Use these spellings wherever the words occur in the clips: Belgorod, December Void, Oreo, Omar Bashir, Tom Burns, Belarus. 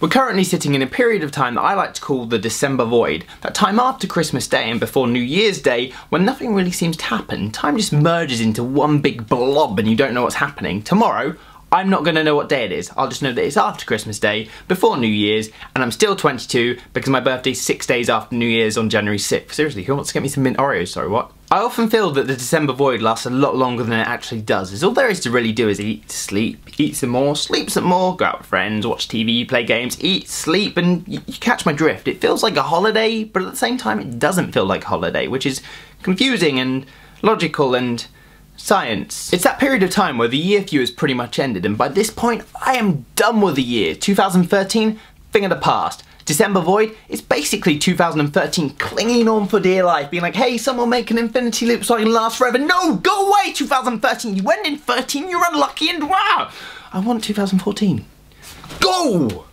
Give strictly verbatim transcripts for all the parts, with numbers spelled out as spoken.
We're currently sitting in a period of time that I like to call the December void, that time after Christmas Day and before New Year's Day when nothing really seems to happen. Time just merges into one big blob and you don't know what's happening. Tomorrow, I'm not going to know what day it is, I'll just know that it's after Christmas Day, before New Year's, and I'm still twenty-two because my birthday's six days after New Year's on January sixth. Seriously, who wants to get me some mint Oreos? Sorry, what? I often feel that the December void lasts a lot longer than it actually does, as all there is to really do is eat, sleep, eat some more, sleep some more, go out with friends, watch T V, play games, eat, sleep, and you, you catch my drift. It feels like a holiday, but at the same time it doesn't feel like a holiday, which is confusing and logical and science. It's that period of time where the year for you has pretty much ended, and by this point I am done with the year. two thousand thirteen, thing of the past. December void is basically two thousand thirteen clinging on for dear life, being like, hey, someone make an infinity loop so I can last forever. No, go away two thousand thirteen, you went in thirteen, you're unlucky, and wow, I want two thousand fourteen. Go!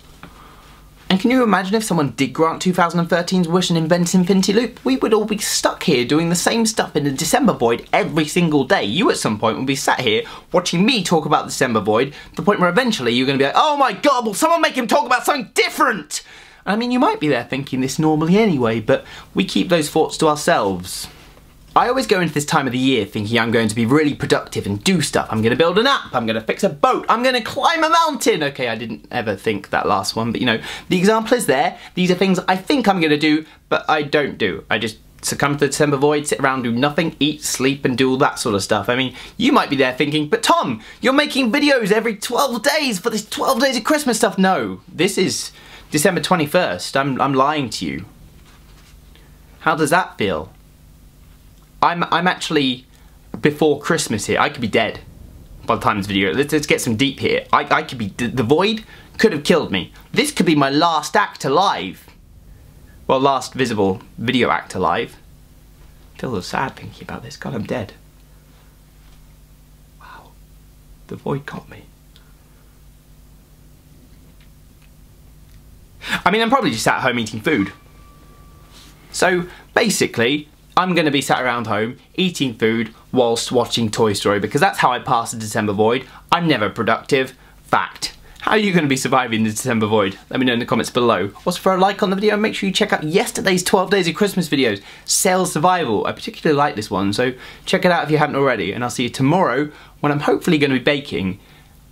And can you imagine if someone did grant two thousand thirteen's wish and invent infinity loop? We would all be stuck here doing the same stuff in the December void every single day. You at some point will be sat here watching me talk about the December void, to the point where eventually you're going to be like, oh my god, will someone make him talk about something different? I mean, you might be there thinking this normally anyway, but we keep those thoughts to ourselves. I always go into this time of the year thinking I'm going to be really productive and do stuff. I'm going to build an app, I'm going to fix a boat, I'm going to climb a mountain. Okay, I didn't ever think that last one, but you know, the example is there. These are things I think I'm going to do, but I don't do. I just succumb to the December void, sit around, do nothing, eat, sleep, and do all that sort of stuff. I mean, you might be there thinking, but Tom, you're making videos every twelve days for this twelve days of Christmas stuff. No, this is December twenty-first. I'm, I'm lying to you. How does that feel? I'm, I'm actually before Christmas here. I could be dead by the time this video. Let's, let's get some deep here. I, I could be, the void could have killed me. This could be my last act alive. Well, last visible video act alive. I feel a little sad thinking about this. God, I'm dead. Wow. The void got me. I mean, I'm probably just at home eating food. So, basically, I'm going to be sat around home eating food whilst watching Toy Story because that's how I pass the December void. I'm never productive. Fact. How are you going to be surviving the December void? Let me know in the comments below. Also, for a like on the video, make sure you check out yesterday's twelve days of Christmas videos, Sales Survival. I particularly like this one, so check it out if you haven't already. And I'll see you tomorrow when I'm hopefully going to be baking.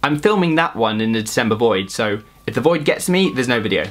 I'm filming that one in the December void, so if the void gets me, there's no video.